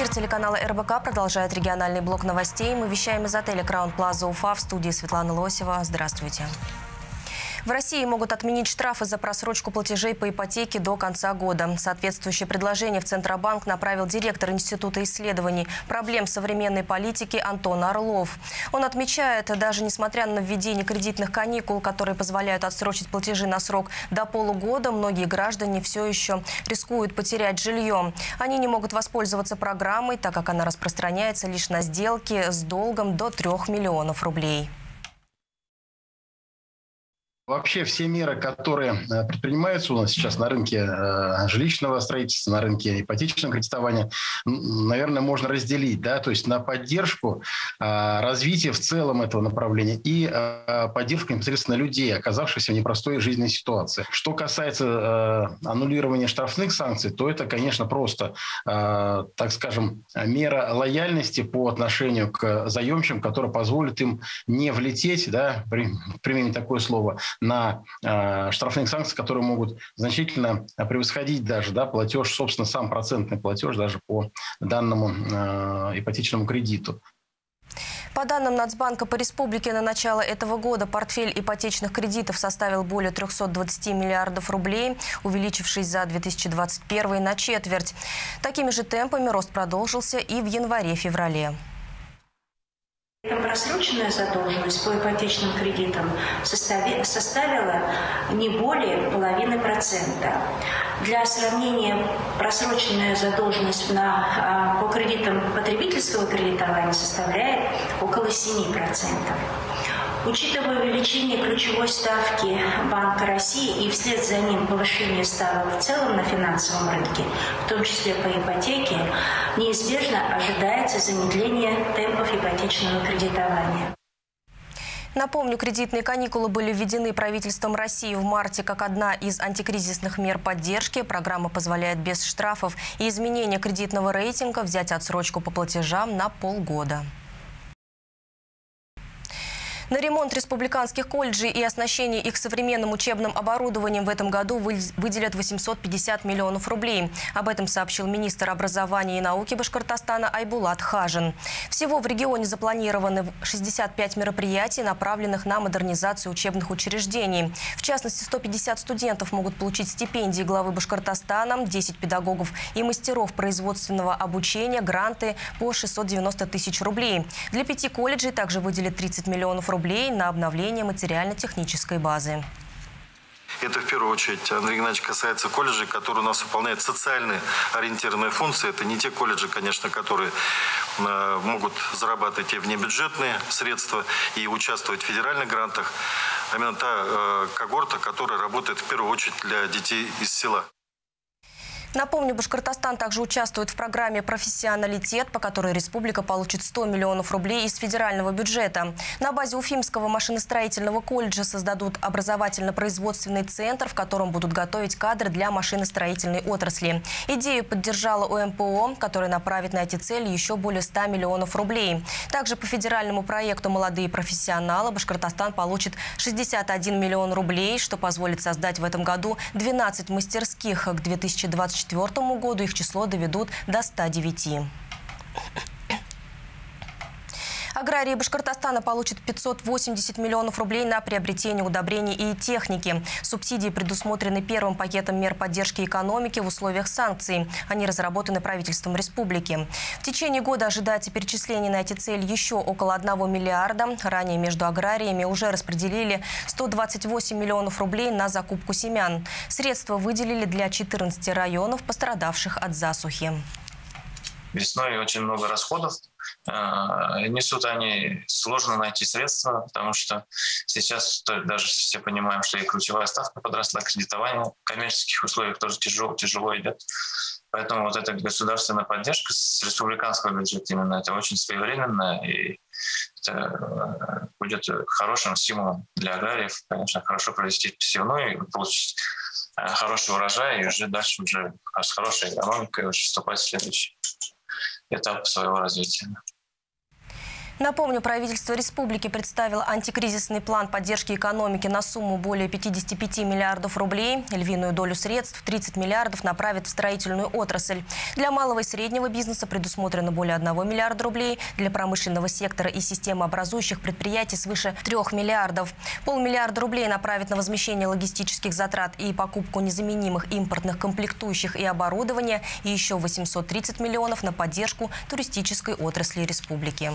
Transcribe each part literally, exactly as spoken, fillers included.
Эфир телеканала эр бэ ка продолжает региональный блок новостей. Мы вещаем из отеля «Краун Плаза Уфа», в студии Светлана Лосева. Здравствуйте. В России могут отменить штрафы за просрочку платежей по ипотеке до конца года. Соответствующее предложение в Центробанк направил директор Института исследований проблем современной политики Антон Орлов. Он отмечает, даже несмотря на введение кредитных каникул, которые позволяют отсрочить платежи на срок до полугода, многие граждане все еще рискуют потерять жилье. Они не могут воспользоваться программой, так как она распространяется лишь на сделки с долгом до трёх миллионов рублей. Вообще все меры, которые предпринимаются у нас сейчас на рынке жилищного строительства, на рынке ипотечного кредитования, наверное, можно разделить, да, то есть на поддержку развития в целом этого направления и поддержку непосредственно людей, оказавшихся в непростой жизненной ситуации. Что касается аннулирования штрафных санкций, то это, конечно, просто, так скажем, мера лояльности по отношению к заемщикам, которая позволит им не влететь, да, применим такое слово, на э, штрафных санкций, которые могут значительно превосходить даже, да, платеж, собственно, сам процентный платеж даже по данному э, ипотечному кредиту. По данным Нацбанка по республике, на начало этого года портфель ипотечных кредитов составил более трёхсот двадцати миллиардов рублей, увеличившись за две тысячи двадцать первый на четверть. Такими же темпами рост продолжился и в январе-феврале. Просроченная задолженность по ипотечным кредитам составила не более половины процента. Для сравнения, просроченная задолженность на, по кредитам потребительского кредитования составляет около семи процентов. Учитывая увеличение ключевой ставки Банка России и вслед за ним повышение ставок в целом на финансовом рынке, в том числе по ипотеке, неизбежно ожидается замедление темпов ипотечного кредитования. Напомню, кредитные каникулы были введены правительством России в марте как одна из антикризисных мер поддержки. Программа позволяет без штрафов и изменения кредитного рейтинга взять отсрочку по платежам на полгода. На ремонт республиканских колледжей и оснащение их современным учебным оборудованием в этом году выделят восемьсот пятьдесят миллионов рублей. Об этом сообщил министр образования и науки Башкортостана Айбулат Хажин. Всего в регионе запланированы шестьдесят пять мероприятий, направленных на модернизацию учебных учреждений. В частности, сто пятьдесят студентов могут получить стипендии главы Башкортостана, десять педагогов и мастеров производственного обучения, гранты по шестьсот девяносто тысяч рублей. Для пяти колледжей также выделят тридцать миллионов рублей. На обновление материально-технической базы. Это в первую очередь, Андрей Геннадьевич, касается колледжей, которые у нас выполняют социальные ориентированные функции. Это не те колледжи, конечно, которые могут зарабатывать и внебюджетные средства, и участвовать в федеральных грантах. А именно та когорта, которая работает в первую очередь для детей из села. Напомню, Башкортостан также участвует в программе «Профессионалитет», по которой республика получит сто миллионов рублей из федерального бюджета. На базе Уфимского машиностроительного колледжа создадут образовательно-производственный центр, в котором будут готовить кадры для машиностроительной отрасли. Идею поддержала о эм пэ о, которая направит на эти цели еще более ста миллионов рублей. Также по федеральному проекту «Молодые профессионалы» Башкортостан получит шестьдесят один миллион рублей, что позволит создать в этом году двенадцать мастерских. К две тысячи двадцать четвёртому году их число доведут до ста девяти. Аграрии Башкортостана получат пятьсот восемьдесят миллионов рублей на приобретение удобрений и техники. Субсидии предусмотрены первым пакетом мер поддержки экономики в условиях санкций. Они разработаны правительством республики. В течение года ожидается перечисление на эти цели еще около одного миллиарда. Ранее между аграриями уже распределили сто двадцать восемь миллионов рублей на закупку семян. Средства выделили для четырнадцати районов, пострадавших от засухи. Весной очень много расходов. Несут они, сложно найти средства, потому что сейчас даже все понимаем, что и ключевая ставка подросла, кредитование в коммерческих условиях тоже тяжело, тяжело идет. Поэтому вот эта государственная поддержка с республиканского бюджета именно, это очень своевременно, и это будет хорошим стимулом для аграриев, конечно, хорошо провести посевную и получить хороший урожай, и уже дальше уже с хорошей экономикой уже вступать в следующий этап своего развития. Напомню, правительство республики представило антикризисный план поддержки экономики на сумму более пятидесяти пяти миллиардов рублей. Львиную долю средств, тридцать миллиардов, направит в строительную отрасль. Для малого и среднего бизнеса предусмотрено более одного миллиарда рублей. Для промышленного сектора и системообразующих предприятий свыше трёх миллиардов. Полмиллиарда рублей направит на возмещение логистических затрат и покупку незаменимых импортных комплектующих и оборудования. И еще восемьсот тридцать миллионов на поддержку туристической отрасли республики.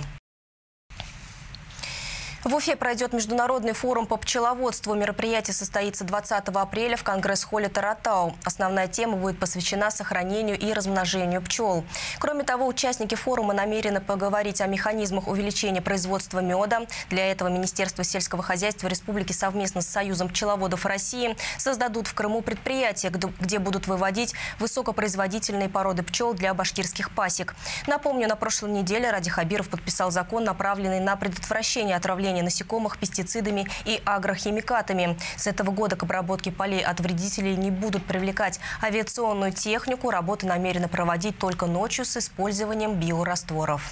В Уфе пройдет международный форум по пчеловодству. Мероприятие состоится двадцатого апреля в конгресс-холле Таратау. Основная тема будет посвящена сохранению и размножению пчел. Кроме того, участники форума намерены поговорить о механизмах увеличения производства меда. Для этого Министерство сельского хозяйства республики совместно с Союзом пчеловодов России создадут в Крыму предприятие, где будут выводить высокопроизводительные породы пчел для башкирских пасек. Напомню, на прошлой неделе Радий Хабиров подписал закон, направленный на предотвращение отравления насекомых пестицидами и агрохимикатами. С этого года к обработке полей от вредителей не будут привлекать авиационную технику. Работы намерены проводить только ночью с использованием биорастворов.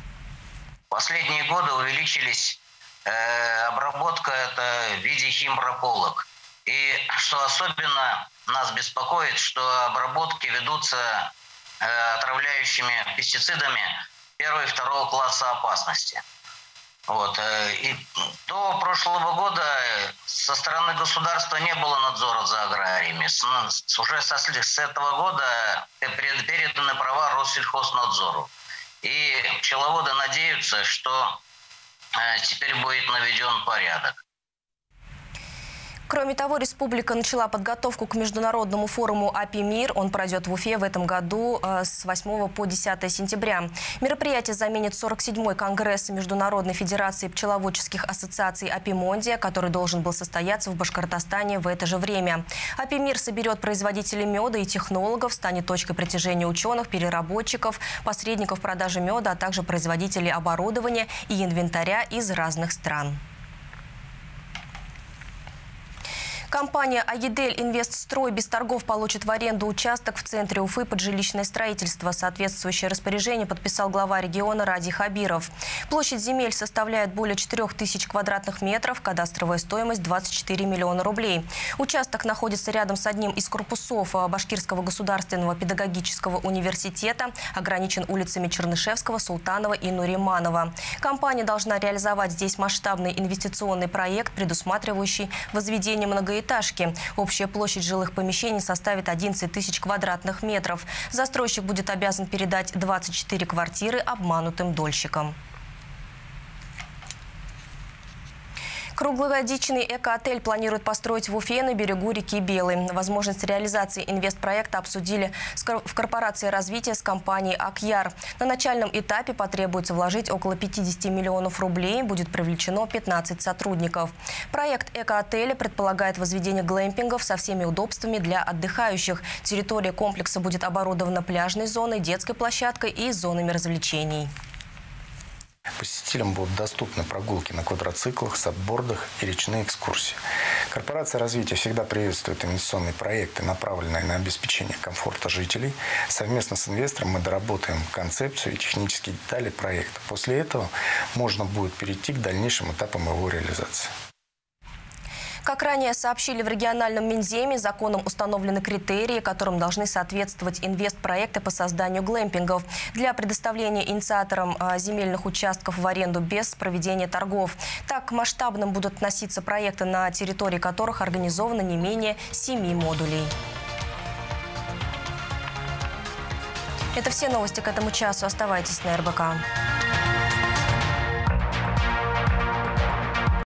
Последние годы увеличились э, обработка это в виде химпрополок. И что особенно нас беспокоит, что обработки ведутся э, отравляющими пестицидами первого и второго класса опасности. Вот. И до прошлого года со стороны государства не было надзора за аграриями. С, уже со, с этого года переданы права Россельхознадзору. И пчеловоды надеются, что теперь будет наведен порядок. Кроме того, республика начала подготовку к международному форуму «Апимир». Он пройдет в Уфе в этом году с восьмого по десятое сентября. Мероприятие заменит сорок седьмой конгресс Международной федерации пчеловодческих ассоциаций «Апимонди», который должен был состояться в Башкортостане в это же время. «Апимир» соберет производителей меда и технологов, станет точкой притяжения ученых, переработчиков, посредников продажи меда, а также производителей оборудования и инвентаря из разных стран. Компания «Агидель Инвестстрой» без торгов получит в аренду участок в центре Уфы под жилищное строительство. Соответствующее распоряжение подписал глава региона Радий Хабиров. Площадь земель составляет более четырёх тысяч квадратных метров, кадастровая стоимость – двадцать четыре миллиона рублей. Участок находится рядом с одним из корпусов Башкирского государственного педагогического университета, ограничен улицами Чернышевского, Султанова и Нуриманова. Компания должна реализовать здесь масштабный инвестиционный проект, предусматривающий возведение многоэтажки. Общая площадь жилых помещений составит одиннадцать тысяч квадратных метров. Застройщик будет обязан передать двадцать четыре квартиры обманутым дольщикам. Круглогодичный эко-отель планируют построить в Уфе на берегу реки Белой. Возможность реализации инвестпроекта обсудили в корпорации развития с компанией «Акьяр». На начальном этапе потребуется вложить около пятидесяти миллионов рублей, будет привлечено пятнадцать сотрудников. Проект эко-отеля предполагает возведение глэмпингов со всеми удобствами для отдыхающих. Территория комплекса будет оборудована пляжной зоной, детской площадкой и зонами развлечений. Посетителям будут доступны прогулки на квадроциклах, садбордах и речные экскурсии. Корпорация развития всегда приветствует инвестиционные проекты, направленные на обеспечение комфорта жителей. Совместно с инвестором мы доработаем концепцию и технические детали проекта. После этого можно будет перейти к дальнейшим этапам его реализации. Как ранее сообщили в региональном Минземе, законом установлены критерии, которым должны соответствовать инвестпроекты по созданию глэмпингов для предоставления инициаторам земельных участков в аренду без проведения торгов. Так, к масштабным будут относиться проекты, на территории которых организовано не менее семи модулей. Это все новости к этому часу. Оставайтесь на РБК.